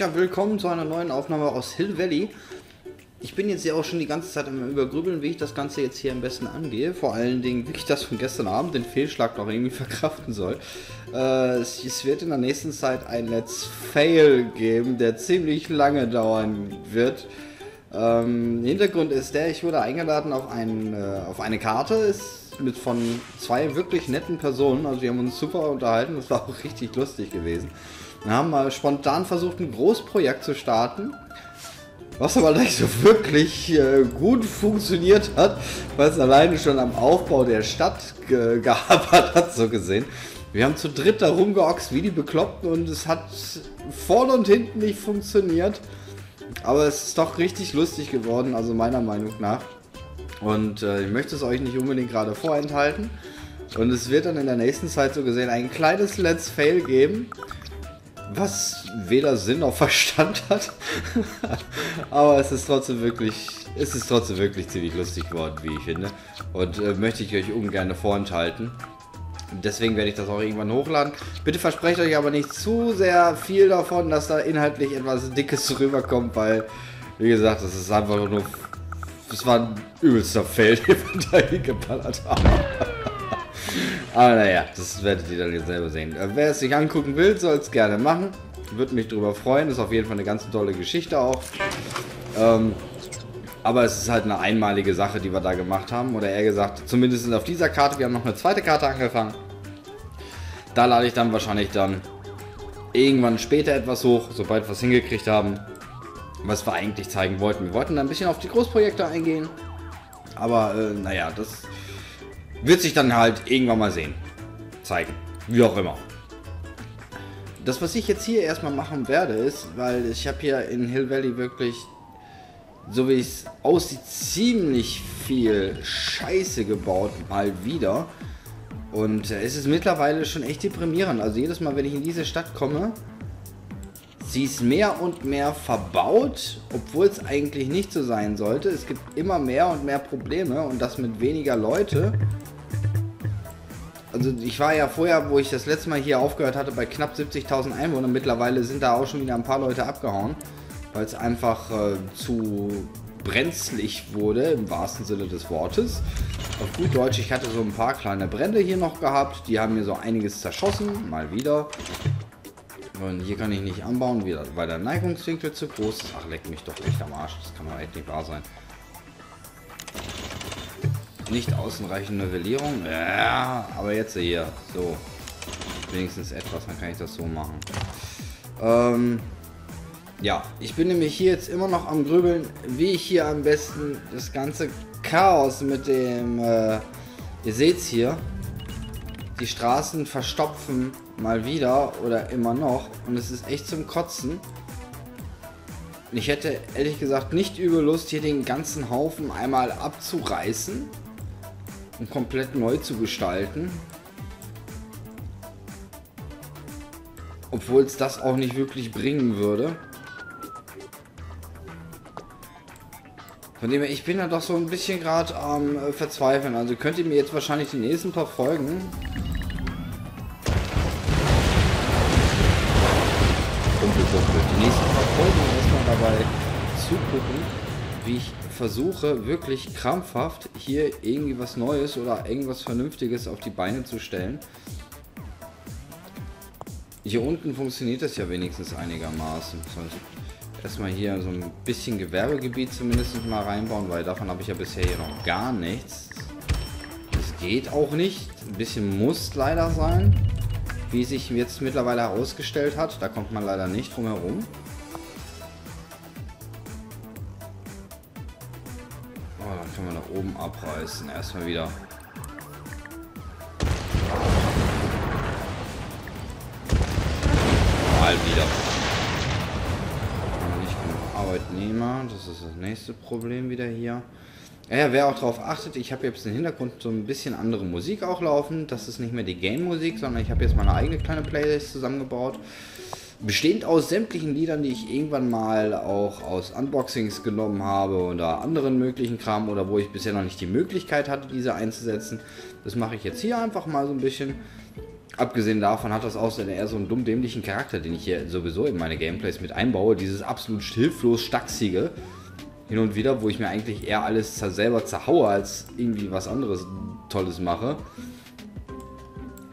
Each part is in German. Ja, willkommen zu einer neuen Aufnahme aus Hill Valley. Ich bin jetzt ja auch schon die ganze Zeit am Übergrübeln, wie ich das Ganze jetzt hier am besten angehe. Vor allen Dingen, wie ich das von gestern Abend, den Fehlschlag, noch irgendwie verkraften soll. Es wird in der nächsten Zeit ein Let's Fail geben, der ziemlich lange dauern wird. Hintergrund ist der, ich wurde eingeladen auf eine Karte, von zwei wirklich netten Personen. Also wir haben uns super unterhalten, das war auch richtig lustig gewesen. Wir haben mal spontan versucht, ein Großprojekt zu starten, was aber nicht so wirklich gut funktioniert hat, weil es alleine schon am Aufbau der Stadt gehabert hat, so gesehen. Wir haben zu dritt da rumgeoxt wie die Bekloppten und es hat vorne und hinten nicht funktioniert, aber es ist doch richtig lustig geworden, also meiner Meinung nach. Und ich möchte es euch nicht unbedingt gerade vorenthalten und es wird dann in der nächsten Zeit so gesehen ein kleines Let's Fail geben, was weder Sinn noch Verstand hat, aber es ist trotzdem wirklich ziemlich lustig geworden, wie ich finde, und möchte ich euch ungern vorenthalten. Deswegen werde ich das auch irgendwann hochladen. Bitte versprecht euch aber nicht zu sehr viel davon, dass da inhaltlich etwas Dickes rüberkommt, weil, wie gesagt, das ist einfach nur, das war ein übelster Fail, den wir da hingeballert haben. Aber naja, das werdet ihr dann jetzt selber sehen. Wer es sich angucken will, soll es gerne machen. Würde mich drüber freuen. Ist auf jeden Fall eine ganz tolle Geschichte auch. Aber es ist halt eine einmalige Sache, die wir da gemacht haben. Oder eher gesagt, zumindest auf dieser Karte. Wir haben noch eine zweite Karte angefangen. Da lade ich dann wahrscheinlich dann irgendwann später etwas hoch, sobald wir es hingekriegt haben, was wir eigentlich zeigen wollten. Wir wollten dann ein bisschen auf die Großprojekte eingehen. Aber naja, das wird sich dann halt irgendwann mal sehen. Zeigen. Wie auch immer. Das, was ich jetzt hier erstmal machen werde, ist, weil ich habe hier in Hill Valley wirklich, so wie es aussieht, ziemlich viel Scheiße gebaut, mal wieder. Und es ist mittlerweile schon echt deprimierend. Also jedes Mal, wenn ich in diese Stadt komme, sie ist mehr und mehr verbaut, obwohl es eigentlich nicht so sein sollte. Es gibt immer mehr und mehr Probleme und das mit weniger Leute. Also ich war ja vorher, wo ich das letzte Mal hier aufgehört hatte, bei knapp 70.000 Einwohnern. Mittlerweile sind da auch schon wieder ein paar Leute abgehauen, weil es einfach zu brenzlig wurde, im wahrsten Sinne des Wortes. Auf gut Deutsch, ich hatte so ein paar kleine Brände hier noch gehabt, die haben mir so einiges zerschossen, mal wieder. Und hier kann ich nicht anbauen, weil der Neigungswinkel zu groß ist. Ach, leck mich doch echt am Arsch, das kann doch echt nicht wahr sein. Nicht ausreichende Nivellierung, ja, aber jetzt hier, so, wenigstens etwas, dann kann ich das so machen. Ja, ich bin nämlich hier jetzt immer noch am Grübeln, wie ich hier am besten das ganze Chaos mit dem, ihr seht's hier, die Straßen verstopfen mal wieder oder immer noch und es ist echt zum Kotzen. Ich hätte ehrlich gesagt nicht übel Lust, hier den ganzen Haufen einmal abzureißen und komplett neu zu gestalten. Obwohl es das auch nicht wirklich bringen würde. Von dem her, ich bin da doch so ein bisschen gerade am Verzweifeln. Also könnt ihr mir jetzt wahrscheinlich die nächsten paar Folgen erstmal dabei zugucken, wie ich versuche, wirklich krampfhaft hier irgendwie was Neues oder irgendwas Vernünftiges auf die Beine zu stellen. Hier unten funktioniert das ja wenigstens einigermaßen. Sonst erstmal hier so ein bisschen Gewerbegebiet zumindest mal reinbauen, weil davon habe ich ja bisher hier noch gar nichts. Das geht auch nicht. Ein bisschen muss leider sein, wie sich jetzt mittlerweile herausgestellt hat. Da kommt man leider nicht drum herum. Oh, dann können wir nach oben abreißen. Erstmal wieder. Mal wieder. Arbeitnehmer, das ist das nächste Problem wieder hier. Ja, wer auch darauf achtet, ich habe jetzt im Hintergrund so ein bisschen andere Musik auch laufen. Das ist nicht mehr die Game-Musik, sondern ich habe jetzt meine eigene kleine Playlist zusammengebaut. Bestehend aus sämtlichen Liedern, die ich irgendwann mal auch aus Unboxings genommen habe oder anderen möglichen Kram oder wo ich bisher noch nicht die Möglichkeit hatte, diese einzusetzen. Das mache ich jetzt hier einfach mal so ein bisschen. Abgesehen davon hat das auch eher so einen dumm dämlichen Charakter, den ich hier sowieso in meine Gameplays mit einbaue. Dieses absolut hilflos Stachsige hin und wieder, wo ich mir eigentlich eher alles selber zerhaue, als irgendwie was anderes Tolles mache.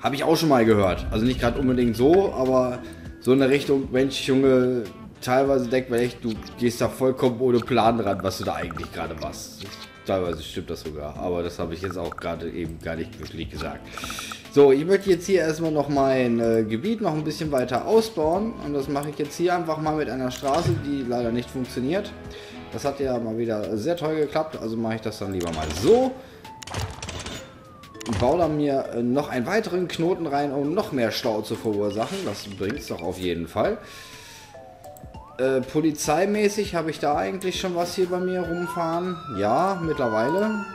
Habe ich auch schon mal gehört. Also nicht gerade unbedingt so, aber so in der Richtung, Mensch, Junge, teilweise denkt man echt, du gehst da vollkommen ohne Plan dran, was du da eigentlich gerade machst. Teilweise stimmt das sogar, aber das habe ich jetzt auch gerade eben gar nicht wirklich gesagt. So, ich möchte jetzt hier erstmal noch mein Gebiet noch ein bisschen weiter ausbauen. Und das mache ich jetzt hier einfach mal mit einer Straße, die leider nicht funktioniert. Das hat ja mal wieder sehr toll geklappt, also mache ich das dann lieber mal so. Ich baue da mir noch einen weiteren Knoten rein, um noch mehr Stau zu verursachen. Das bringt es doch auf jeden Fall. Polizeimäßig habe ich da eigentlich schon was hier bei mir rumfahren. Ja, mittlerweile.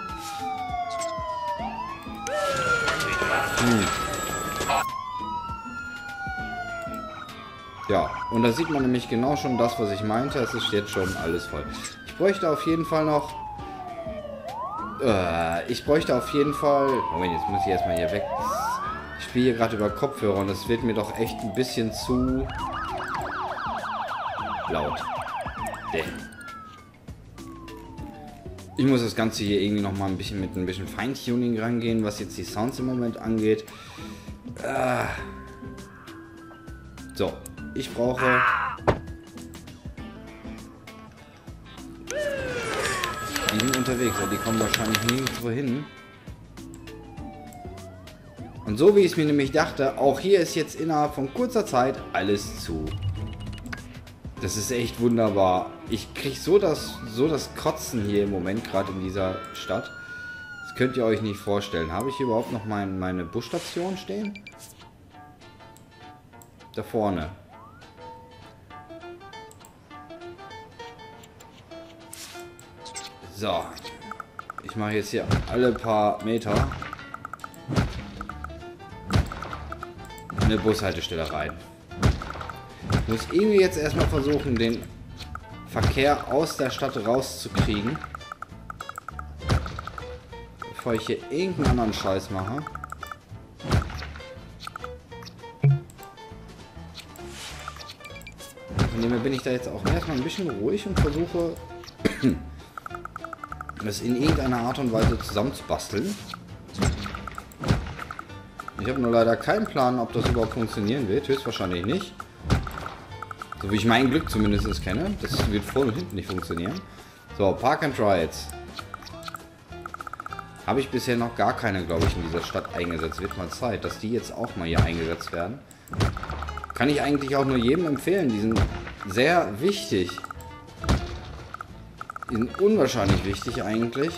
Ja, und da sieht man nämlich genau schon das, was ich meinte. Es ist jetzt schon alles voll. Ich bräuchte auf jeden Fall noch... Moment, jetzt muss ich erstmal hier weg. Ich spiele hier gerade über Kopfhörer und es wird mir doch echt ein bisschen zu... laut. Ich muss das Ganze hier irgendwie noch mal ein bisschen mit ein bisschen Feintuning rangehen, was jetzt die Sounds im Moment angeht. So, ich brauche... Die sind unterwegs, aber die kommen wahrscheinlich nirgendwo hin. Und so wie ich es mir nämlich dachte, auch hier ist jetzt innerhalb von kurzer Zeit alles zu. Das ist echt wunderbar. Ich kriege so das Kotzen hier im Moment, gerade in dieser Stadt. Das könnt ihr euch nicht vorstellen. Habe ich hier überhaupt noch meine Busstation stehen? Da vorne. So. Ich mache jetzt hier alle paar Meter eine Bushaltestelle rein. Ich muss irgendwie jetzt erstmal versuchen, den Verkehr aus der Stadt rauszukriegen. Bevor ich hier irgendeinen anderen Scheiß mache. Von dem her bin ich da jetzt auch erstmal ein bisschen ruhig und versuche, das in irgendeiner Art und Weise zusammenzubasteln. Ich habe nur leider keinen Plan, ob das überhaupt funktionieren wird. Höchstwahrscheinlich nicht. So wie ich mein Glück zumindest kenne. Das wird vorne und hinten nicht funktionieren. So, Park-and-Ride. Habe ich bisher noch gar keine, glaube ich, in dieser Stadt eingesetzt. Wird mal Zeit, dass die jetzt auch mal hier eingesetzt werden. Kann ich eigentlich auch nur jedem empfehlen. Die sind sehr wichtig. Die sind unwahrscheinlich wichtig eigentlich.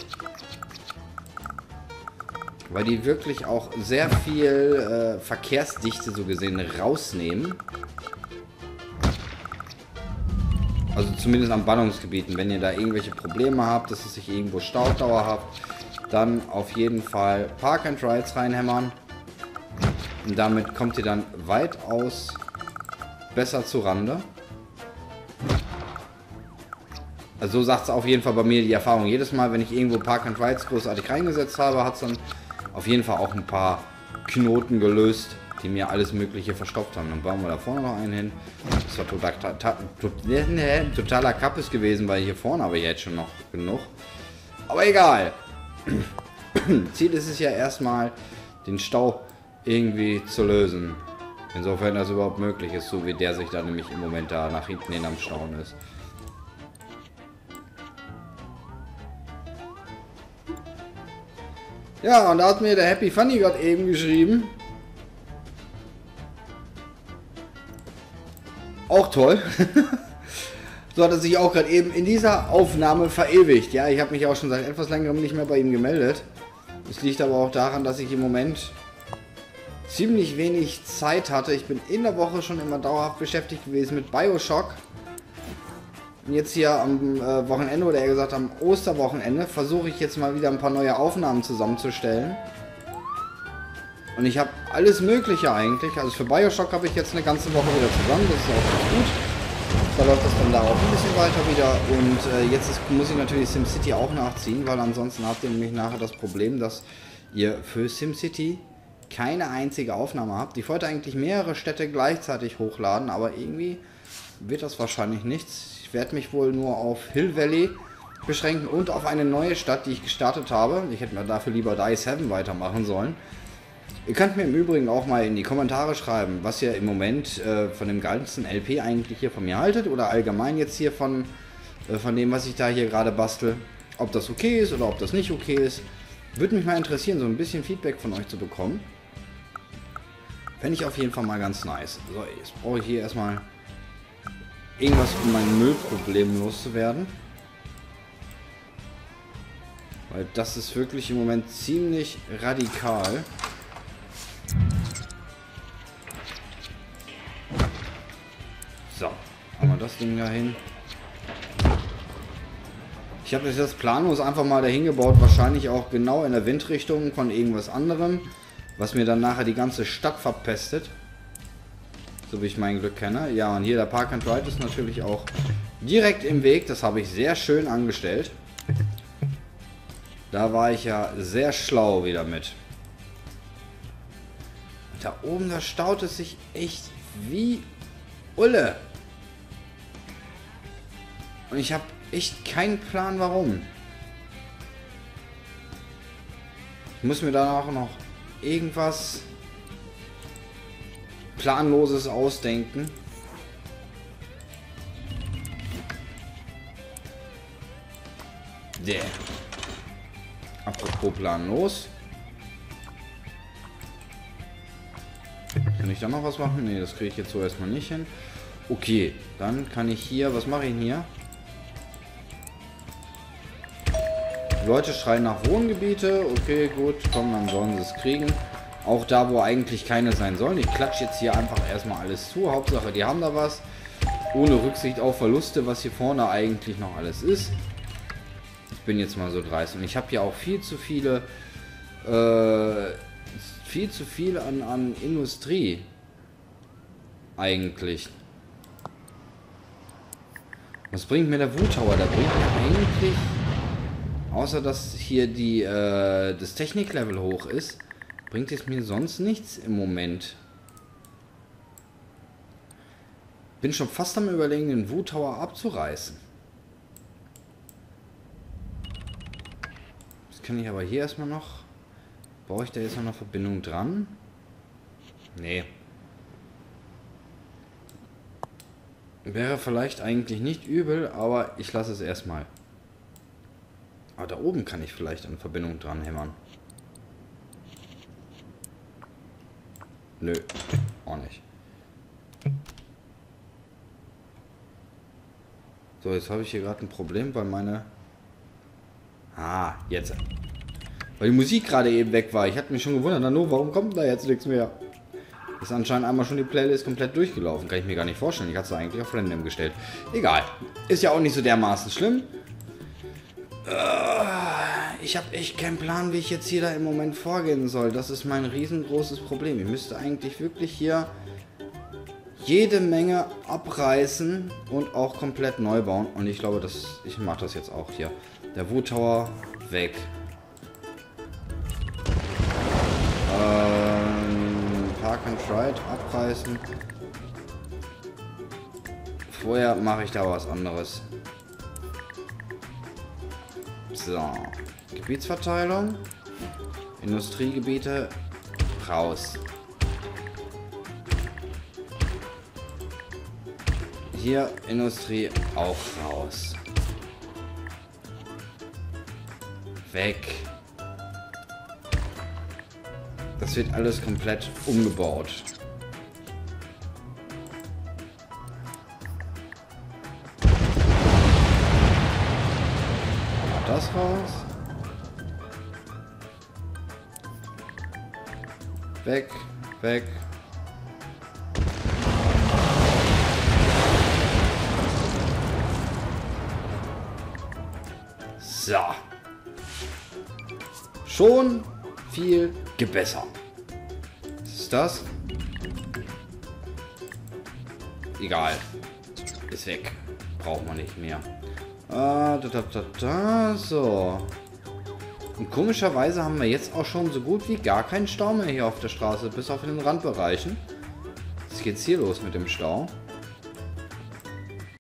Weil die wirklich auch sehr viel Verkehrsdichte so gesehen rausnehmen. Also zumindest an Ballungsgebieten. Wenn ihr da irgendwelche Probleme habt, dass es sich irgendwo staut dauerhaft, dann auf jeden Fall Park-and-Rides reinhämmern. Und damit kommt ihr dann weitaus besser zu Rande. Also so sagt es auf jeden Fall bei mir die Erfahrung. Jedes Mal, wenn ich irgendwo Park-and-Rides großartig reingesetzt habe, hat es dann auf jeden Fall auch ein paar Knoten gelöst, die mir alles Mögliche verstopft haben. Dann bauen wir da vorne noch einen hin. Das war totaler Kappes gewesen, weil hier vorne aber jetzt schon noch genug. Aber egal. Ziel ist es ja erstmal, den Stau irgendwie zu lösen. Insofern das überhaupt möglich ist, so wie der sich da nämlich im Moment da nach hinten hin am Stauen ist. Ja, und da hat mir der Happy Funny Gott eben geschrieben. Auch toll. So hat er sich auch gerade eben in dieser Aufnahme verewigt. Ja, ich habe mich auch schon seit etwas längerem nicht mehr bei ihm gemeldet. Es liegt aber auch daran, dass ich im Moment ziemlich wenig Zeit hatte. Ich bin in der Woche schon immer dauerhaft beschäftigt gewesen mit Bioshock. Und jetzt hier am Wochenende, oder eher gesagt am Osterwochenende, versuche ich jetzt mal wieder ein paar neue Aufnahmen zusammenzustellen. Und ich habe alles Mögliche eigentlich. Also für Bioshock habe ich jetzt eine ganze Woche wieder zusammen. Das ist auch ganz gut. Da läuft das dann da auch ein bisschen weiter wieder. Und jetzt muss ich natürlich SimCity auch nachziehen, weil ansonsten habt ihr nämlich nachher das Problem, dass ihr für SimCity keine einzige Aufnahme habt. Ich wollte eigentlich mehrere Städte gleichzeitig hochladen, aber irgendwie wird das wahrscheinlich nichts. Ich werde mich wohl nur auf Hill Valley beschränken und auf eine neue Stadt, die ich gestartet habe. Ich hätte mir dafür lieber Dice Heaven weitermachen sollen. Ihr könnt mir im Übrigen auch mal in die Kommentare schreiben, was ihr im Moment von dem ganzen LP eigentlich hier von mir haltet oder allgemein jetzt hier von dem, was ich da hier gerade bastel. Ob das okay ist oder ob das nicht okay ist. Würde mich mal interessieren, so ein bisschen Feedback von euch zu bekommen. Fände ich auf jeden Fall mal ganz nice. So, jetzt brauche ich hier erstmal irgendwas, um mein Müllproblem loszuwerden. Weil das ist wirklich im Moment ziemlich radikal. So, haben wir das Ding da hin. Ich habe das planlos einfach mal dahin gebaut, wahrscheinlich auch genau in der Windrichtung von irgendwas anderem, was mir dann nachher die ganze Stadt verpestet. So wie ich mein Glück kenne. Ja, und hier der Park-and-Ride ist natürlich auch direkt im Weg. Das habe ich sehr schön angestellt. Da war ich ja sehr schlau wieder mit. Und da oben, da staut es sich echt wie Ulle. Und ich habe echt keinen Plan, warum. Ich muss mir dann auch noch irgendwas Planloses ausdenken. Yeah. Apropos planlos. Kann ich da noch was machen? Ne, das kriege ich jetzt so erstmal nicht hin. Okay, dann kann ich hier... Was mache ich denn hier? Die Leute schreien nach Wohngebiete. Okay, gut. Komm, dann sollen sie es kriegen. Auch da, wo eigentlich keine sein sollen. Ich klatsche jetzt hier einfach erstmal alles zu. Hauptsache, die haben da was. Ohne Rücksicht auf Verluste, was hier vorne eigentlich noch alles ist. Ich bin jetzt mal so dreist. Und ich habe hier auch viel zu viel an Industrie. Eigentlich. Was bringt mir der Wu Tower? Da bringt mir eigentlich... Außer, dass hier das Techniklevel hoch ist, bringt es mir sonst nichts im Moment. Bin schon fast am Überlegen, den Wu Tower abzureißen. Das kann ich aber hier erstmal noch... Brauche ich da jetzt noch eine Verbindung dran? Nee. Wäre vielleicht eigentlich nicht übel, aber ich lasse es erstmal. Aber da oben kann ich vielleicht eine Verbindung dran hämmern. Nö, auch nicht. So, jetzt habe ich hier gerade ein Problem, weil meine... Ah, jetzt. Weil die Musik gerade eben weg war. Ich hatte mich schon gewundert, Nano, warum kommt da jetzt nichts mehr? Ist anscheinend einmal schon die Playlist komplett durchgelaufen. Kann ich mir gar nicht vorstellen. Ich hatte sie eigentlich auf Random gestellt. Egal. Ist ja auch nicht so dermaßen schlimm. Ich habe echt keinen Plan, wie ich jetzt hier da im Moment vorgehen soll. Das ist mein riesengroßes Problem. Ich müsste eigentlich wirklich hier jede Menge abreißen und auch komplett neu bauen. Und ich glaube, ich mache das jetzt auch hier. Der Wu Tower weg. Park-and-Ride abreißen. Vorher mache ich da was anderes. So, Gebietsverteilung, Industriegebiete, raus. Hier Industrie auch raus. Weg. Das wird alles komplett umgebaut. Das raus. Weg, weg. So. Schon viel gebessert. Was ist das? Egal. Ist weg. Braucht man nicht mehr. So. Und komischerweise haben wir jetzt auch schon so gut wie gar keinen Stau mehr hier auf der Straße, bis auf in den Randbereichen. Was geht's hier los mit dem Stau?